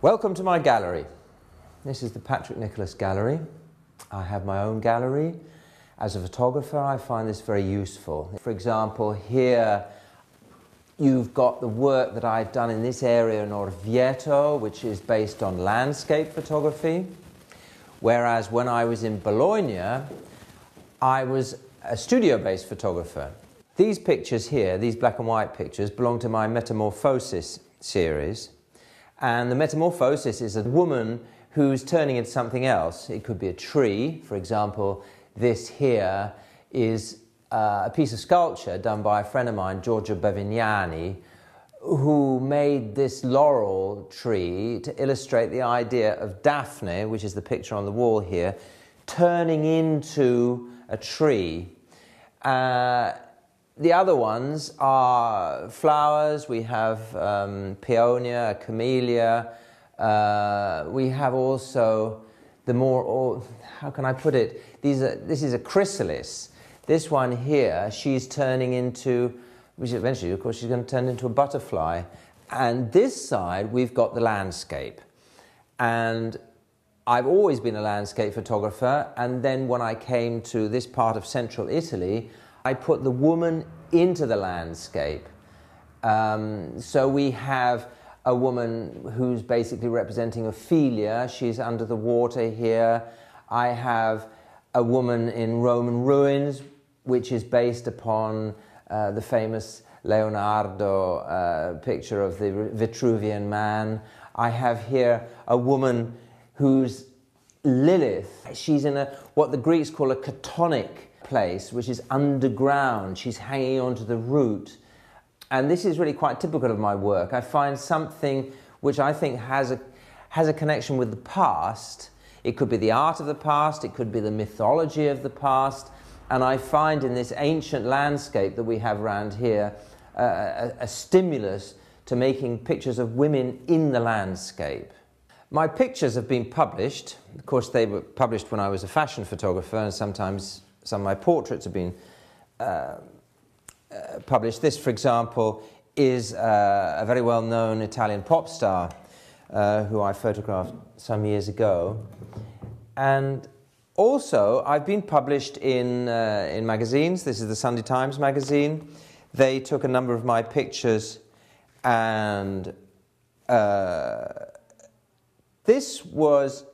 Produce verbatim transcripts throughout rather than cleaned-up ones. Welcome to my gallery. This is the Patrick Nicholas Gallery. I have my own gallery. As a photographer, I find this very useful. For example, here you've got the work that I've done in this area in Orvieto, which is based on landscape photography. Whereas when I was in Bologna, I was a studio-based photographer. These pictures here, these black and white pictures, belong to my Metamorphosis series. And the metamorphosis is a woman who's turning into something else. It could be a tree. For example, this here is uh, a piece of sculpture done by a friend of mine, Giorgio Bavignani, who made this laurel tree to illustrate the idea of Daphne, which is the picture on the wall here, turning into a tree. Uh, The other ones are flowers. We have um, peonia, camellia. Uh, we have also the more, or, how can I put it? These are, this is a chrysalis. This one here, she's turning into, which eventually, of course, she's going to turn into a butterfly. And this side, we've got the landscape. And I've always been a landscape photographer. And then when I came to this part of central Italy, I put the woman into the landscape. Um, so we have a woman who's basically representing Ophelia. She's under the water here. I have a woman in Roman ruins, which is based upon uh, the famous Leonardo uh, picture of the Vitruvian man. I have here a woman who's Lilith. She's in a, what the Greeks call a catonic place, which is underground. She's hanging onto the root. And this is really quite typical of my work. I find something which I think has a, has a connection with the past. It could be the art of the past, it could be the mythology of the past, and I find in this ancient landscape that we have around here uh, a, a stimulus to making pictures of women in the landscape. My pictures have been published. Of course, they were published when I was a fashion photographer, and sometimes some of my portraits have been uh, uh, published. This, for example, is uh, a very well-known Italian pop star uh, who I photographed some years ago. And also, I've been published in, uh, in magazines. This is the Sunday Times magazine. They took a number of my pictures, and uh, this was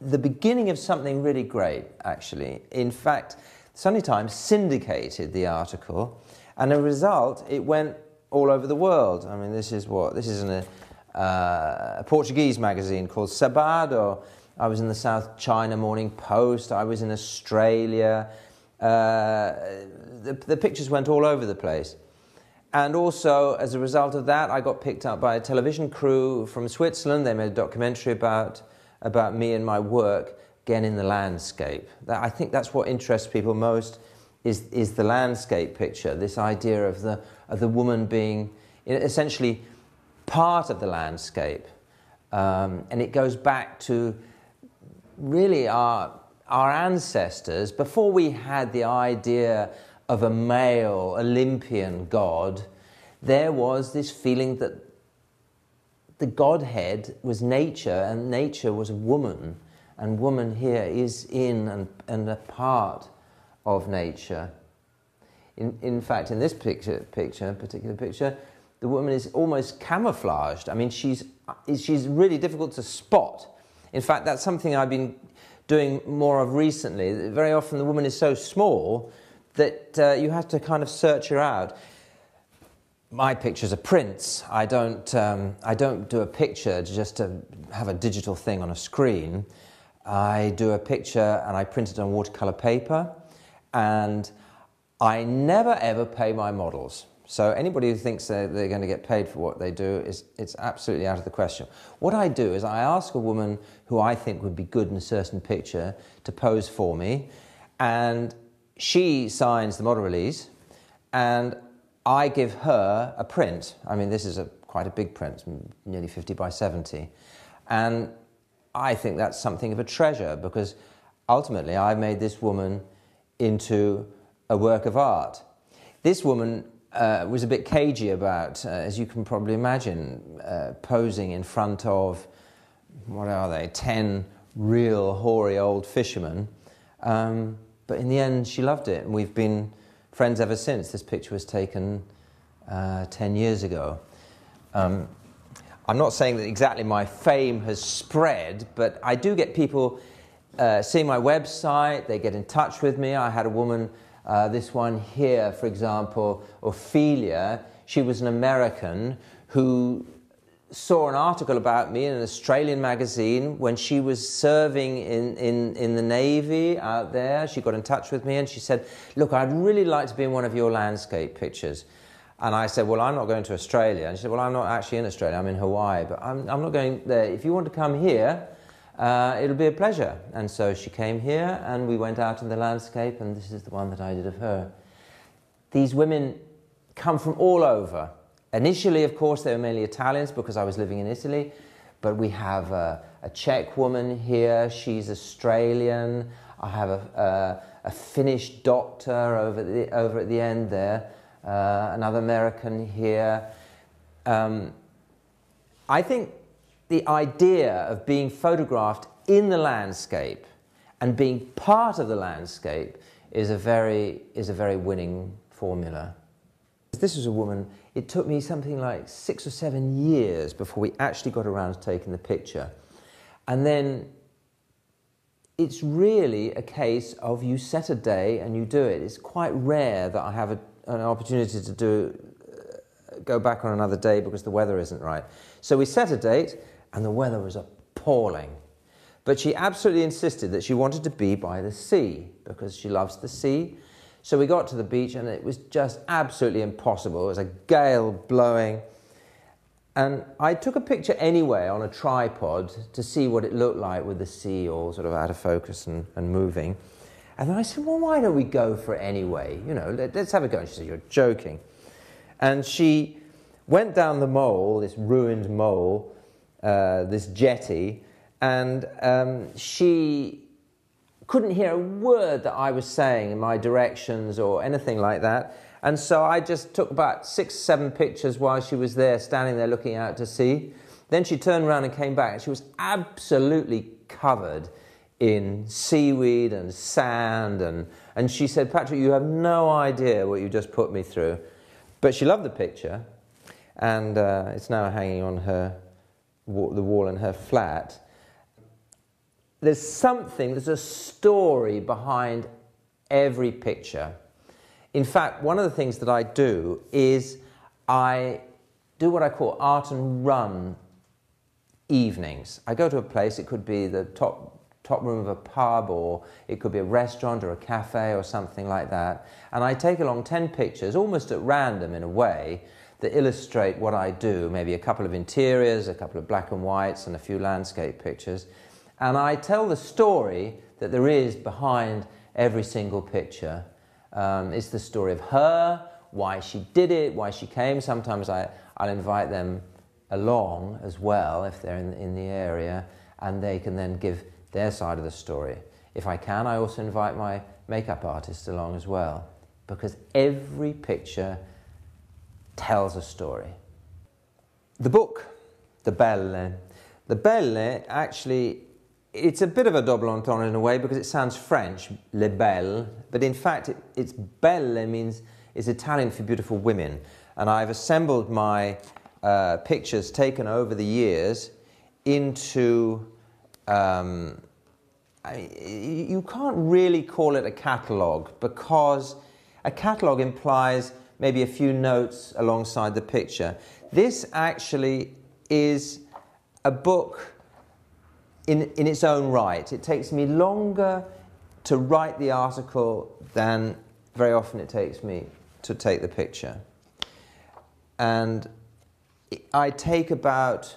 the beginning of something really great, actually. In fact, Sunday Times syndicated the article, and as a result, it went all over the world. I mean, this is what, this is in a, uh, a Portuguese magazine called Sabado. I was in the South China Morning Post. I was in Australia. Uh, the, the pictures went all over the place. And also, as a result of that, I got picked up by a television crew from Switzerland. They made a documentary about about me and my work, again in the landscape. That, I think that's what interests people most, is, is the landscape picture, this idea of the, of the woman being essentially part of the landscape. Um, and it goes back to really our, our ancestors. Before we had the idea of a male Olympian god, there was this feeling that the Godhead was nature, and nature was a woman, and woman here is in and, and a part of nature. In, in fact, in this picture, picture, particular picture, the woman is almost camouflaged. I mean, she's, she's really difficult to spot. In fact, that's something I've been doing more of recently. Very often the woman is so small that uh, you have to kind of search her out. My pictures are prints. I don't, um, I don't do a picture just to have a digital thing on a screen. I do a picture and I print it on watercolor paper, and I never ever pay my models. So anybody who thinks they're, they're going to get paid for what they do, is, it's absolutely out of the question. What I do is I ask a woman who I think would be good in a certain picture to pose for me, and she signs the model release, and I give her a print. I mean, this is a, quite a big print, nearly fifty by seventy. And I think that's something of a treasure, because Ultimately, I made this woman into a work of art. This woman uh, was a bit cagey about, uh, as you can probably imagine, uh, posing in front of, what are they, ten real hoary old fishermen. Um, but in the end, she loved it, and we've been friends ever since. This picture was taken uh, ten years ago. Um, I'm not saying that exactly my fame has spread, but I do get people uh, seeing my website, they get in touch with me. I had a woman, uh, this one here, for example, Ophelia. She was an American who saw an article about me in an Australian magazine when she was serving in, in, in the Navy out there. She got in touch with me and she said, look, I'd really like to be in one of your landscape pictures. And I said, well, I'm not going to Australia. And she said, well, I'm not actually in Australia, I'm in Hawaii, but I'm, I'm not going there. If you want to come here, uh, it'll be a pleasure. And so she came here and we went out in the landscape, and this is the one that I did of her. These women come from all over. Initially, of course, they were mainly Italians because I was living in Italy, but we have a, a Czech woman here, she's Australian. I have a, a, a Finnish doctor over, the, over at the end there. Uh, another American here. Um, I think the idea of being photographed in the landscape and being part of the landscape is a very, is a very winning formula. This was a woman, it took me something like six or seven years before we actually got around to taking the picture. And then it's really a case of you set a day and you do it. It's quite rare that I have a an opportunity to do, uh, go back on another day because the weather isn't right. So we set a date and the weather was appalling. But she absolutely insisted that she wanted to be by the sea because she loves the sea. So we got to the beach and it was just absolutely impossible. It was a gale blowing. And I took a picture anyway on a tripod to see what it looked like with the sea all sort of out of focus and, and moving. And then I said, well, why don't we go for it anyway? You know, let, let's have a go. And she said, you're joking. And she went down the mole, this ruined mole, uh, this jetty, and um, she couldn't hear a word that I was saying in my directions or anything like that. And so I just took about six, seven pictures while she was there, standing there looking out to sea. Then she turned around and came back, and she was absolutely covered in seaweed and sand, and, and she said, Patrick, you have no idea what you just put me through. But she loved the picture, and uh, it's now hanging on her, the wall in her flat. There's something, there's a story behind every picture. In fact, one of the things that I do is I do what I call art and run evenings. I go to a place, it could be the top top room of a pub, or it could be a restaurant or a cafe or something like that. And I take along ten pictures, almost at random in a way, that illustrate what I do, maybe a couple of interiors, a couple of black and whites, and a few landscape pictures. And I tell the story that there is behind every single picture. Um, it's the story of her, why she did it, why she came. Sometimes I, I'll invite them along as well if they're in, in the area, and they can then give their side of the story. If I can, I also invite my makeup artist along as well, because every picture tells a story. The book, the Belle. The Belle, actually, it's a bit of a double entendre in a way, because it sounds French, les belles, but in fact, it, it's belle means, it's Italian for beautiful women. And I've assembled my uh, pictures taken over the years into Um, I, you can't really call it a catalogue, because a catalogue implies maybe a few notes alongside the picture. This actually is a book in, in its own right. It takes me longer to write the article than very often it takes me to take the picture. And I take about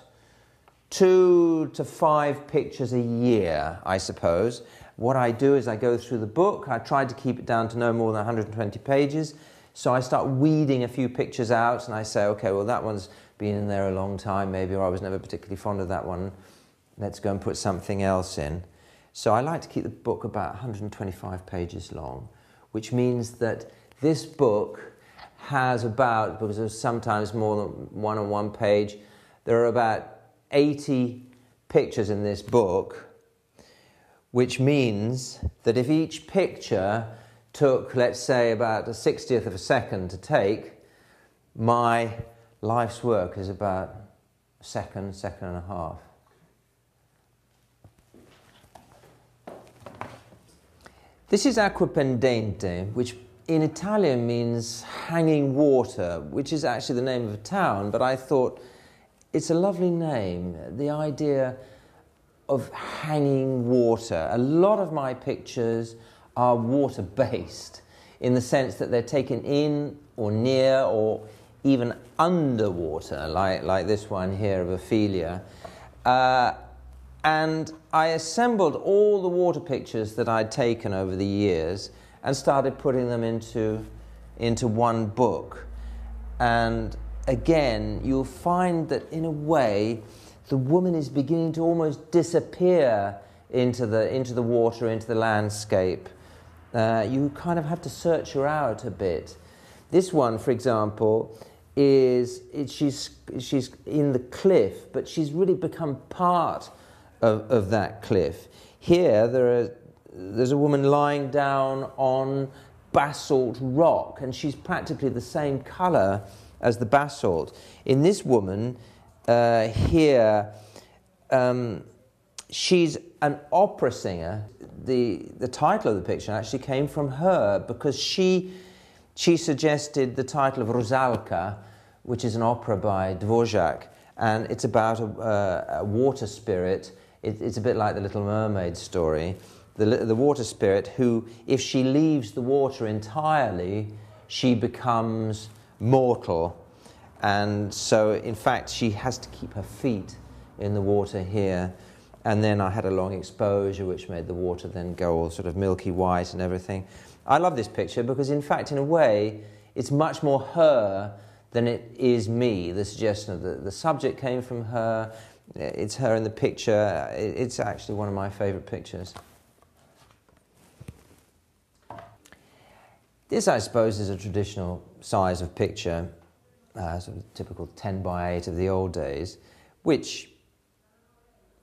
two to five pictures a year, I suppose. What I do is I go through the book. I tried to keep it down to no more than one hundred twenty pages. So I start weeding a few pictures out, and I say, okay, well, that one's been in there a long time, maybe, or I was never particularly fond of that one. Let's go and put something else in. So I like to keep the book about one hundred twenty-five pages long, which means that this book has about, because there's sometimes more than one on one page, there are about eighty pictures in this book, which means that if each picture took, let's say, about a sixtieth of a second to take, my life's work is about a second, second and a half. This is acqua pendente, which in Italian means hanging water, which is actually the name of a town, but I thought it's a lovely name, the idea of hanging water. A lot of my pictures are water-based in the sense that they're taken in or near or even underwater, like, like this one here of Ophelia. Uh, and I assembled all the water pictures that I'd taken over the years and started putting them into, into one book. And again, you'll find that in a way, the woman is beginning to almost disappear into the, into the water, into the landscape. Uh, you kind of have to search her out a bit. This one, for example, is it, she's, she's in the cliff, but she's really become part of, of that cliff. Here, there are, there's a woman lying down on basalt rock, and she's practically the same colour as the basalt. In this woman, uh, here, um, she's an opera singer. The, the title of the picture actually came from her because she, she suggested the title of Rusalka, which is an opera by Dvořák, and it's about a, uh, a water spirit. It, it's a bit like the Little Mermaid story. The, the water spirit who, if she leaves the water entirely, she becomes mortal. And so, in fact, she has to keep her feet in the water here. And then I had a long exposure, which made the water then go all sort of milky white and everything. I love this picture because, in fact, in a way, it's much more her than it is me. The suggestion of the, the subject came from her. It's her in the picture. It's actually one of my favourite pictures. This, I suppose, is a traditional size of picture, uh, sort of typical ten by eight of the old days, which,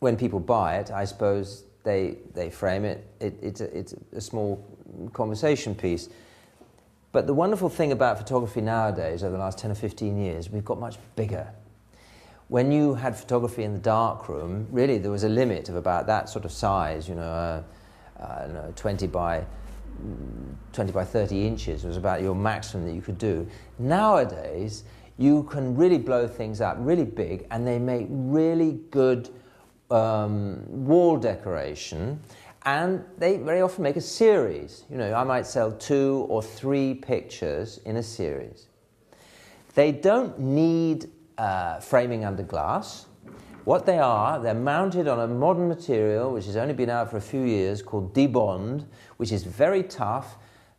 when people buy it, I suppose they, they frame it. it it's, a, it's a small conversation piece. But the wonderful thing about photography nowadays, over the last ten or fifteen years, we've got much bigger. When you had photography in the darkroom, really there was a limit of about that sort of size, you know, uh, I don't know, twenty by thirty inches was about your maximum that you could do. Nowadays, you can really blow things up really big, and they make really good um, wall decoration, and they very often make a series. You know, I might sell two or three pictures in a series. They don't need uh, framing under glass. What they are, they're mounted on a modern material which has only been out for a few years called Dibond, which is very tough,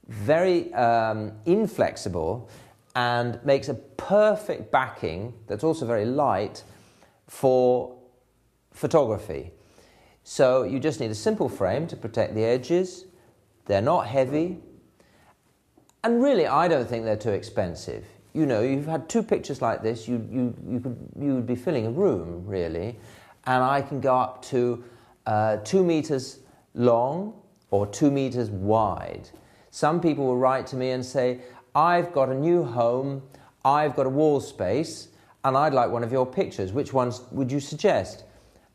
very um, inflexible, and makes a perfect backing that's also very light for photography. So you just need a simple frame to protect the edges. They're not heavy. And really, I don't think they're too expensive. You know, you've had two pictures like this, you, you, you, could, you would be filling a room, really. And I can go up to uh, two meters long or two meters wide. Some people will write to me and say, I've got a new home, I've got a wall space, and I'd like one of your pictures. Which ones would you suggest?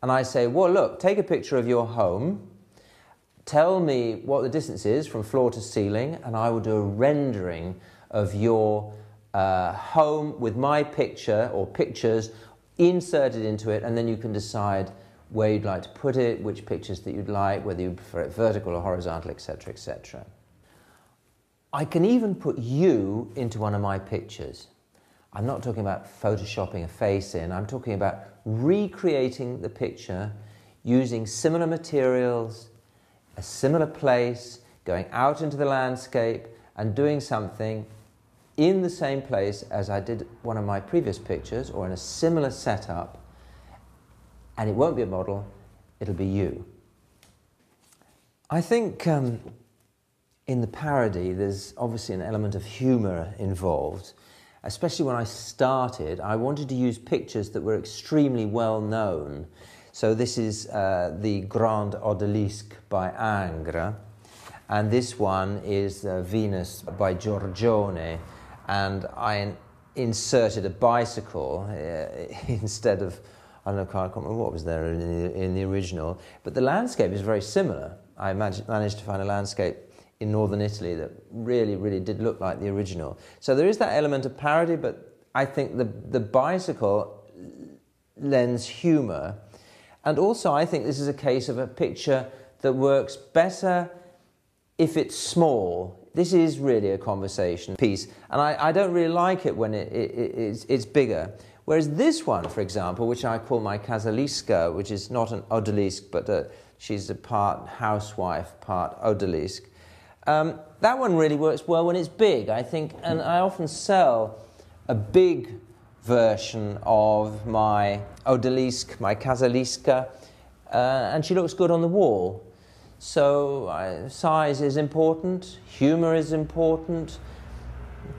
And I say, well, look, take a picture of your home, tell me what the distance is from floor to ceiling, and I will do a rendering of your Uh, home with my picture or pictures inserted into it, and then you can decide where you'd like to put it, which pictures that you'd like, whether you prefer it vertical or horizontal, et cetera, et cetera. I can even put you into one of my pictures. I'm not talking about photoshopping a face in, I'm talking about recreating the picture using similar materials, a similar place, going out into the landscape and doing something in the same place as I did one of my previous pictures, or in a similar setup, and it won't be a model, it'll be you. I think um, in the parody, there's obviously an element of humour involved. Especially when I started, I wanted to use pictures that were extremely well known. So this is uh, the Grand Odalisque by Ingres, and this one is uh, Venus by Giorgione, and I in inserted a bicycle uh, instead of, I don't know, I can't remember what was there in the, in the original, but the landscape is very similar. I managed to find a landscape in northern Italy that really, really did look like the original. So there is that element of parody, but I think the, the bicycle lends humour. And also I think this is a case of a picture that works better if it's small. This is really a conversation piece, and I, I don't really like it when it, it, it, it's, it's bigger. Whereas this one, for example, which I call my Casaliska, which is not an odalisque, but a, she's a part housewife, part odalisque, Um, that one really works well when it's big, I think, and I often sell a big version of my odalisque, my Casaliska, uh, and she looks good on the wall. So uh, size is important, humour is important,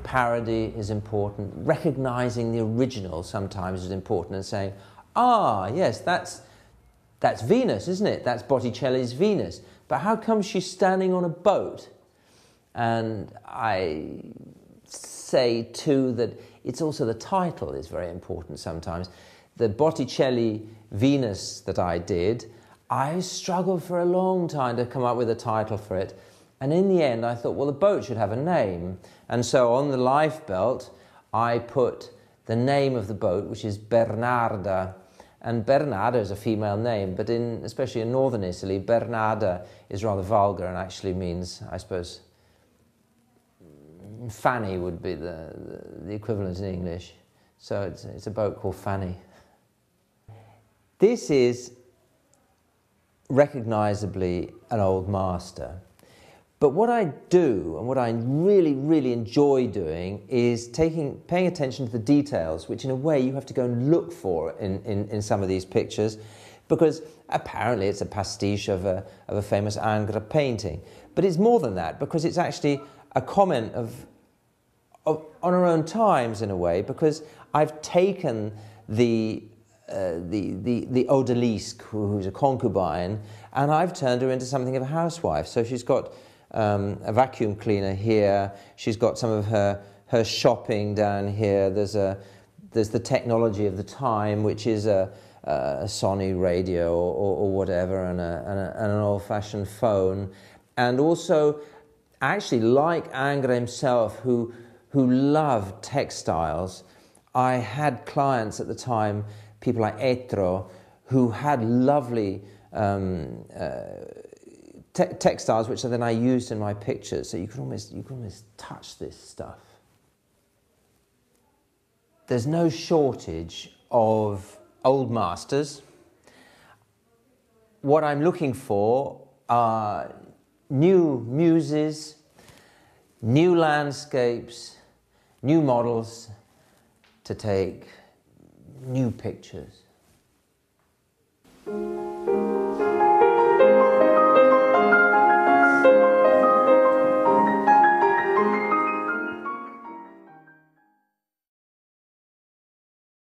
parody is important, recognising the original sometimes is important, and saying, ah, yes, that's, that's Venus, isn't it? That's Botticelli's Venus. But how come she's standing on a boat? And I say, too, that it's also the title is very important sometimes. The Botticelli Venus that I did, I struggled for a long time to come up with a title for it. And in the end, I thought, well, the boat should have a name. And so on the lifebelt, I put the name of the boat, which is Bernarda. And Bernarda is a female name, but in, especially in northern Italy, Bernarda is rather vulgar and actually means, I suppose, Fanny would be the, the, the equivalent in English. So it's, it's a boat called Fanny. This is recognisably an old master. But what I do, and what I really, really enjoy doing, is taking, paying attention to the details, which in a way you have to go and look for in, in, in some of these pictures, because apparently it's a pastiche of a, of a famous Ingres painting. But it's more than that, because it's actually a comment of, of on our own times, in a way, because I've taken the, uh, the, the, the odalisque, who's a concubine, and I've turned her into something of a housewife. So she's got Um, a vacuum cleaner here, she's got some of her, her shopping down here, there's, a, there's the technology of the time, which is a, a Sony radio or, or, or whatever, and, a, and, a, and an old-fashioned phone. And also, actually, like Ingres himself, who, who loved textiles, I had clients at the time, people like Etro, who had lovely um, uh, Te textiles, which then I used in my pictures, so you can almost you can almost touch this stuff. There's no shortage of old masters. What I'm looking for are new muses, new landscapes, new models to take new pictures.